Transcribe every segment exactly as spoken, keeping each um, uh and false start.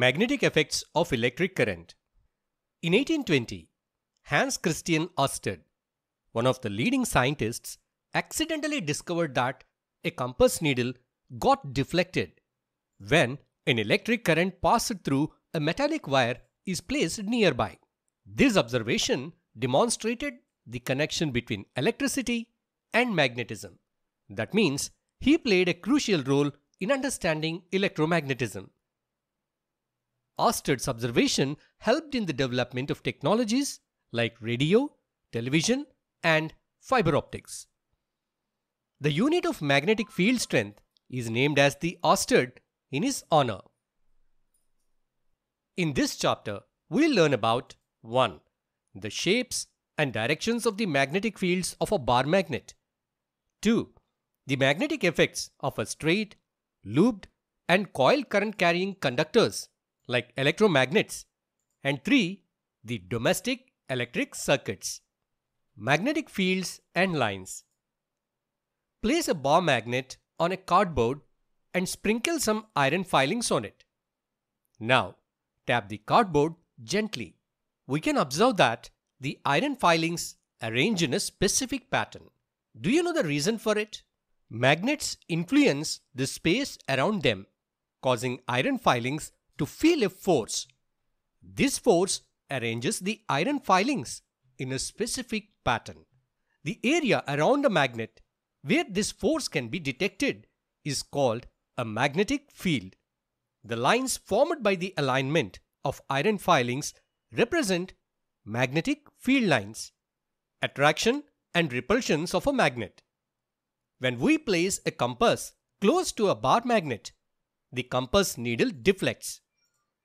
Magnetic effects of electric current. In eighteen twenty, Hans Christian Oersted, one of the leading scientists, accidentally discovered that a compass needle got deflected when an electric current passed through a metallic wire is placed nearby. This observation demonstrated the connection between electricity and magnetism. That means he played a crucial role in understanding electromagnetism. Oersted's observation helped in the development of technologies like radio, television, and fiber optics. The unit of magnetic field strength is named as the Oersted in his honor. In this chapter, we'll learn about one. The shapes and directions of the magnetic fields of a bar magnet. two. The magnetic effects of a straight, looped, and coiled current-carrying conductors like electromagnets. And three. The domestic electric circuits. Magnetic fields and lines. Place a bar magnet on a cardboard and sprinkle some iron filings on it. Now, tap the cardboard gently. We can observe that the iron filings arrange in a specific pattern. Do you know the reason for it? Magnets influence the space around them, causing iron filings to feel a force. This force arranges the iron filings in a specific pattern. The area around a magnet where this force can be detected is called a magnetic field. The lines formed by the alignment of iron filings represent magnetic field lines, attraction and repulsions of a magnet. When we place a compass close to a bar magnet, the compass needle deflects.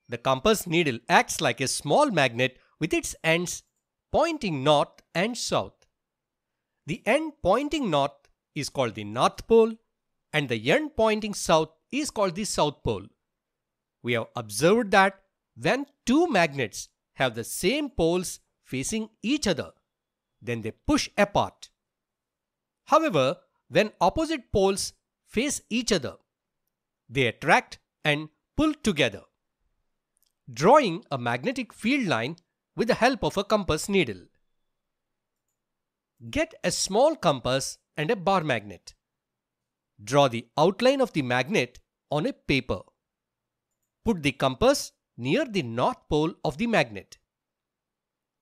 The compass needle acts like a small magnet with its ends pointing north and south. The end pointing north is called the North Pole and the end pointing south is called the South Pole. We have observed that when two magnets have the same poles facing each other, then they push apart. However, when opposite poles face each other, they attract and pull together. Drawing a magnetic field line with the help of a compass needle. Get a small compass and a bar magnet. Draw the outline of the magnet on a paper. Put the compass near the north pole of the magnet.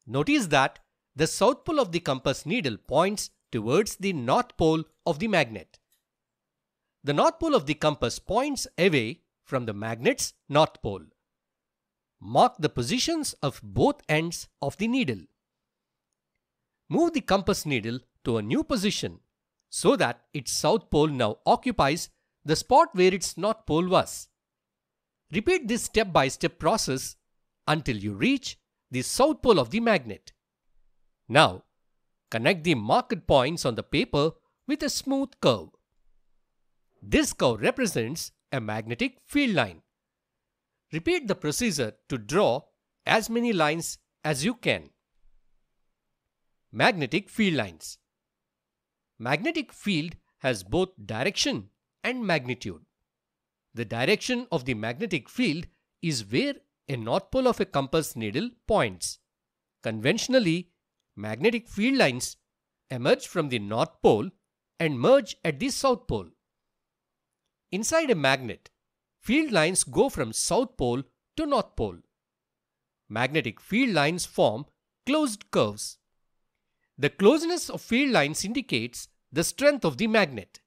Notice that the south pole of the compass needle points towards the north pole of the magnet. The north pole of the compass points away from the magnet's north pole. Mark the positions of both ends of the needle. Move the compass needle to a new position so that its south pole now occupies the spot where its north pole was. Repeat this step-by-step process until you reach the south pole of the magnet. Now, connect the marked points on the paper with a smooth curve. This curve represents a magnetic field line. Repeat the procedure to draw as many lines as you can. Magnetic field lines. Magnetic field has both direction and magnitude. The direction of the magnetic field is where a north pole of a compass needle points. Conventionally, magnetic field lines emerge from the north pole and merge at the south pole. Inside a magnet, field lines go from south pole to north pole. Magnetic field lines form closed curves. The closeness of field lines indicates the strength of the magnet.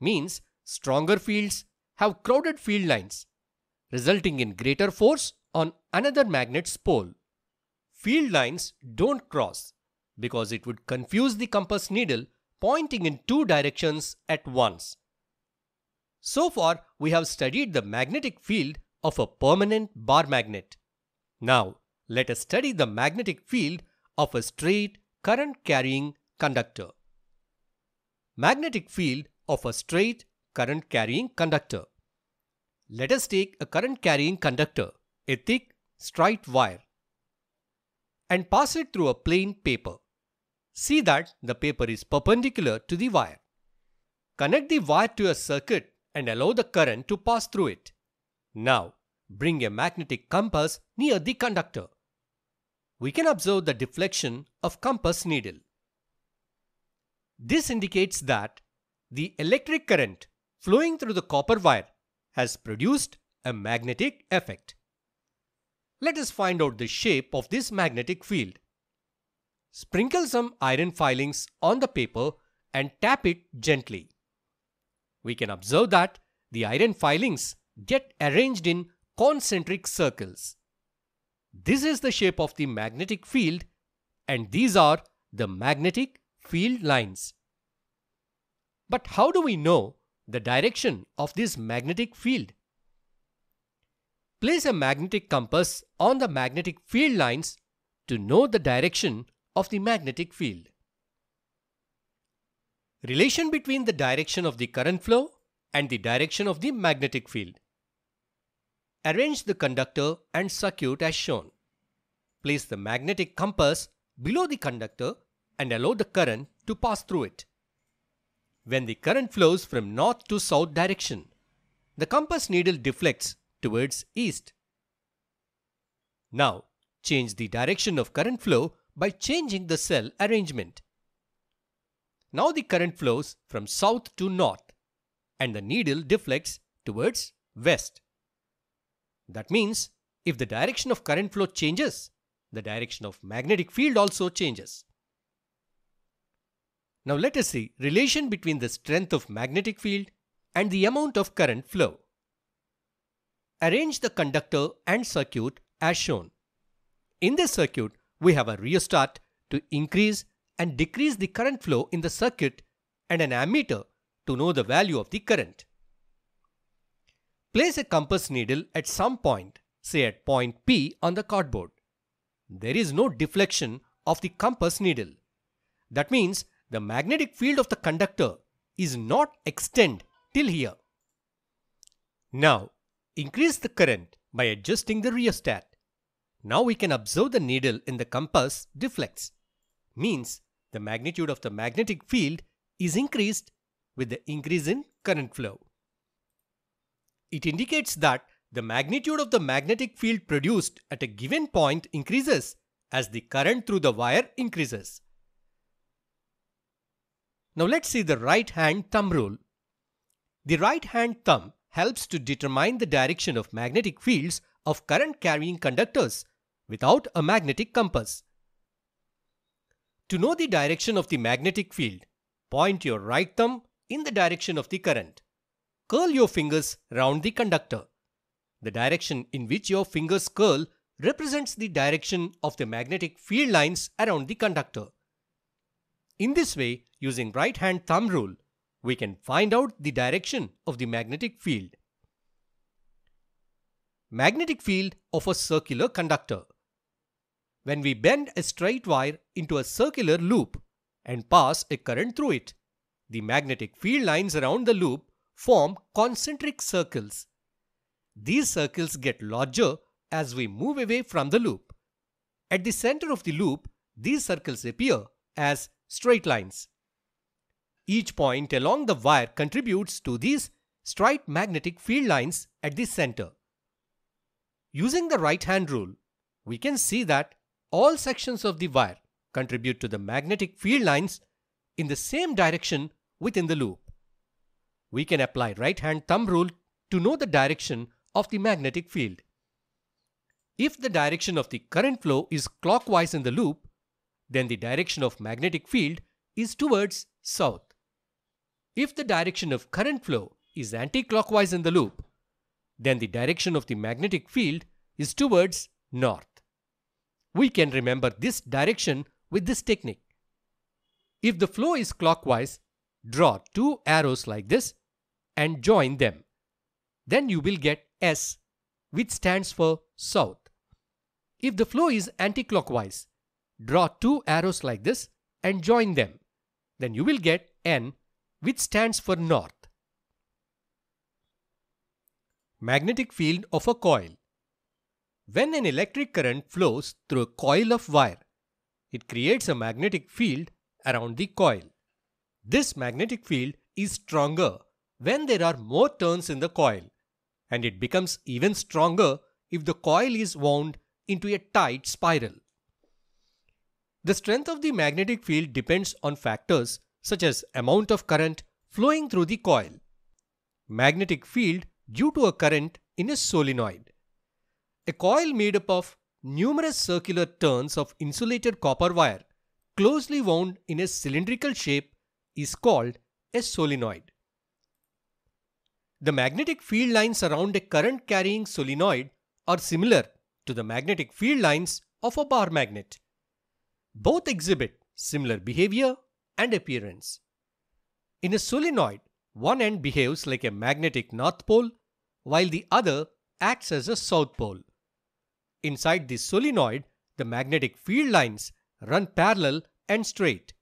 Means stronger fields have crowded field lines, resulting in greater force on another magnet's pole. Field lines don't cross because it would confuse the compass needle pointing in two directions at once. So far, we have studied the magnetic field of a permanent bar magnet. Now, let us study the magnetic field of a straight current-carrying conductor. Magnetic field of a straight current-carrying conductor. Let us take a current-carrying conductor, a thick, straight wire, and pass it through a plain paper. See that the paper is perpendicular to the wire. Connect the wire to a circuit and allow the current to pass through it. Now, Bring a magnetic compass near the conductor. We can observe the deflection of compass needle. This indicates that the electric current flowing through the copper wire has produced a magnetic effect. Let us find out the shape of this magnetic field. Sprinkle some iron filings on the paper and tap it gently. We can observe that the iron filings get arranged in concentric circles. This is the shape of the magnetic field, and these are the magnetic field lines. But how do we know the direction of this magnetic field? Place a magnetic compass on the magnetic field lines to know the direction of the magnetic field. Relation between the direction of the current flow and the direction of the magnetic field. Arrange the conductor and circuit as shown. Place the magnetic compass below the conductor and allow the current to pass through it. When the current flows from north to south direction, the compass needle deflects towards east. Now, change the direction of current flow by changing the cell arrangement. Now the current flows from south to north and the needle deflects towards west. That means if the direction of current flow changes, the direction of magnetic field also changes. Now let us see relation between the strength of magnetic field and the amount of current flow. Arrange the conductor and circuit as shown. In this circuit, we have a rheostat to increase and decrease the current flow in the circuit and an ammeter to know the value of the current. Place a compass needle at some point, say at point P on the cardboard. There is no deflection of the compass needle. That means the magnetic field of the conductor is not extended till here. Now, increase the current by adjusting the rheostat. Now we can observe the needle in the compass deflects. Means the magnitude of the magnetic field is increased with the increase in current flow. It indicates that the magnitude of the magnetic field produced at a given point increases as the current through the wire increases. Now let's see the right hand thumb rule. The right hand thumb helps to determine the direction of magnetic fields of current carrying conductors without a magnetic compass. To know the direction of the magnetic field, point your right thumb in the direction of the current. Curl your fingers round the conductor. The direction in which your fingers curl represents the direction of the magnetic field lines around the conductor. In this way, using right hand thumb rule, we can find out the direction of the magnetic field. Magnetic field of a circular conductor. When we bend a straight wire into a circular loop and pass a current through it, the magnetic field lines around the loop form concentric circles. These circles get larger as we move away from the loop. At the center of the loop, these circles appear as straight lines. Each point along the wire contributes to these straight magnetic field lines at the center. Using the right hand rule, we can see that all sections of the wire contribute to the magnetic field lines in the same direction within the loop. We can apply right hand thumb rule to know the direction of the magnetic field. If the direction of the current flow is clockwise in the loop, then the direction of magnetic field is towards south. If the direction of current flow is anti-clockwise in the loop, then the direction of the magnetic field is towards north. We can remember this direction with this technique. If the flow is clockwise, draw two arrows like this and join them. Then you will get S, which stands for south. If the flow is anti-clockwise, draw two arrows like this and join them. Then you will get N, which stands for north. Magnetic field of a coil. When an electric current flows through a coil of wire, it creates a magnetic field around the coil. This magnetic field is stronger when there are more turns in the coil and it becomes even stronger if the coil is wound into a tight spiral. The strength of the magnetic field depends on factors such as amount of current flowing through the coil, magnetic field due to a current in a solenoid, a coil made up of numerous circular turns of insulated copper wire closely wound in a cylindrical shape is called a solenoid. The magnetic field lines around a current-carrying solenoid are similar to the magnetic field lines of a bar magnet. Both exhibit similar behavior and appearance. In a solenoid, one end behaves like a magnetic north pole, while the other acts as a south pole. Inside the solenoid, the magnetic field lines run parallel and straight.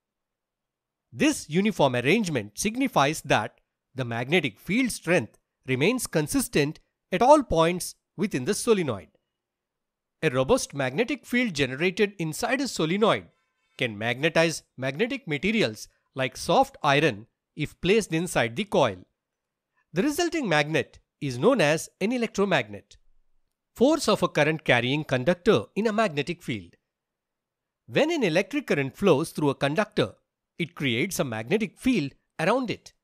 This uniform arrangement signifies that the magnetic field strength remains consistent at all points within the solenoid. A robust magnetic field generated inside a solenoid can magnetize magnetic materials like soft iron if placed inside the coil. The resulting magnet is known as an electromagnet. Force of a current-carrying conductor in a magnetic field. When an electric current flows through a conductor, it creates a magnetic field around it.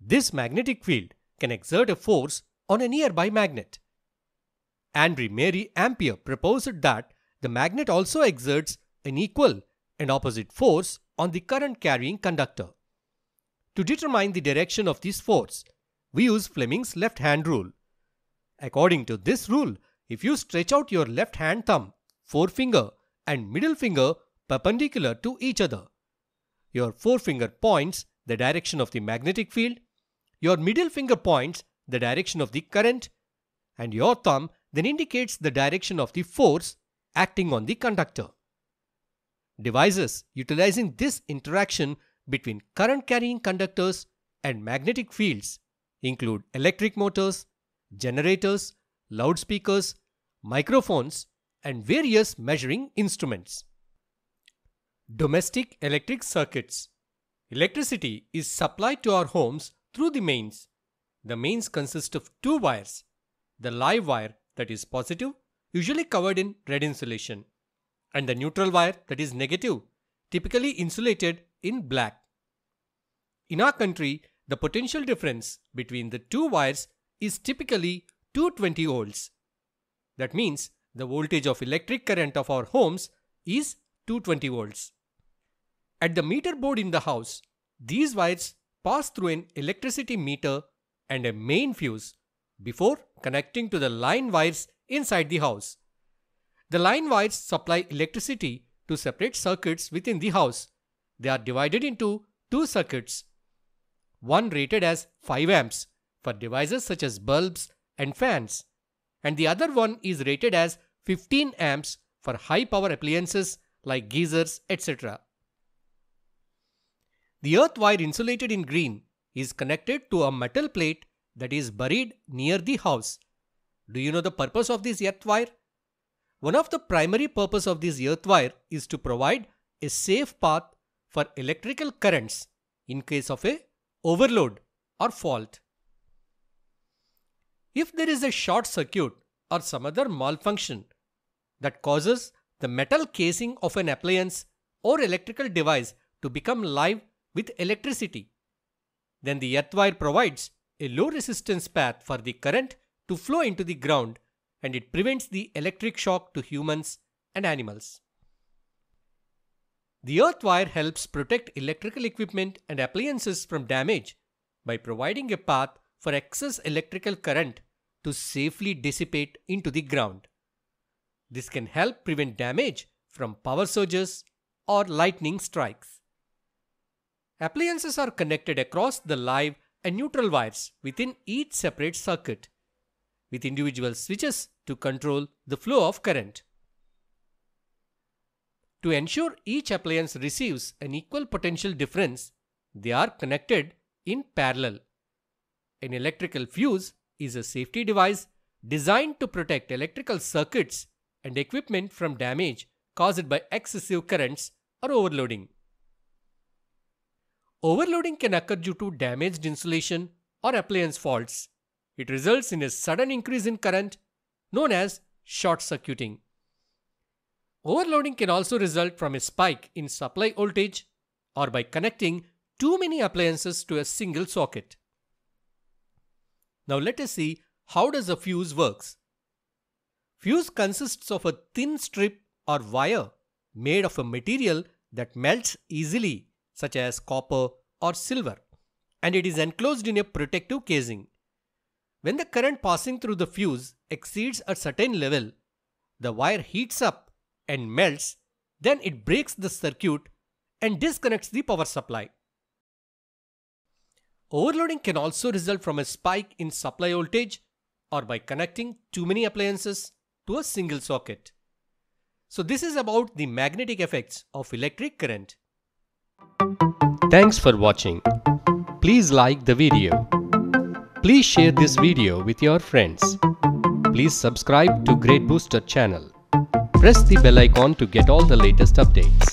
This magnetic field can exert a force on a nearby magnet. André-Marie Ampère proposed that the magnet also exerts an equal and opposite force on the current-carrying conductor. To determine the direction of this force, we use Fleming's left-hand rule. According to this rule, if you stretch out your left-hand thumb, forefinger and middle finger perpendicular to each other, your forefinger points the direction of the magnetic field, your middle finger points the direction of the current, and your thumb then indicates the direction of the force acting on the conductor. Devices utilizing this interaction between current-carrying conductors and magnetic fields include electric motors, generators, loudspeakers, microphones, and various measuring instruments. Domestic electric circuits. Electricity is supplied to our homes through the mains. The mains consist of two wires, the live wire that is positive, usually covered in red insulation, and the neutral wire that is negative, typically insulated in black. In our country, the potential difference between the two wires is typically two hundred twenty volts. That means the voltage of electric current of our homes is two hundred twenty volts. At the meter board in the house, these wires pass through an electricity meter and a main fuse before connecting to the line wires inside the house. The line wires supply electricity to separate circuits within the house. They are divided into two circuits, one rated as five amps for devices such as bulbs and fans, and the other one is rated as fifteen amps for high power appliances like geysers, et cetera. The earth wire insulated in green is connected to a metal plate that is buried near the house. Do you know the purpose of this earth wire? One of the primary purposes of this earth wire is to provide a safe path for electrical currents in case of a overload or fault. If there is a short circuit or some other malfunction that causes the metal casing of an appliance or electrical device to become live with electricity, then the earth wire provides a low resistance path for the current to flow into the ground, and it prevents the electric shock to humans and animals. The earth wire helps protect electrical equipment and appliances from damage by providing a path for excess electrical current to safely dissipate into the ground. This can help prevent damage from power surges or lightning strikes. Appliances are connected across the live and neutral wires within each separate circuit, with individual switches to control the flow of current. To ensure each appliance receives an equal potential difference, they are connected in parallel. An electrical fuse is a safety device designed to protect electrical circuits and equipment from damage caused by excessive currents or overloading. Overloading can occur due to damaged insulation or appliance faults. It results in a sudden increase in current known as short-circuiting. Overloading can also result from a spike in supply voltage or by connecting too many appliances to a single socket. Now let us see how does a fuse works. Fuse consists of a thin strip or wire made of a material that melts easily, such as copper or silver, and it is enclosed in a protective casing. When the current passing through the fuse exceeds a certain level, the wire heats up and melts, then it breaks the circuit and disconnects the power supply. Overloading can also result from a spike in supply voltage or by connecting too many appliances to a single socket. So this is about the magnetic effects of electric current. Thanks for watching. Please like the video. Please share this video with your friends. Please subscribe to Great Booster channel. Press the bell icon to get all the latest updates.